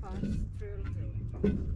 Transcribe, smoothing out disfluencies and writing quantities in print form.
pass through.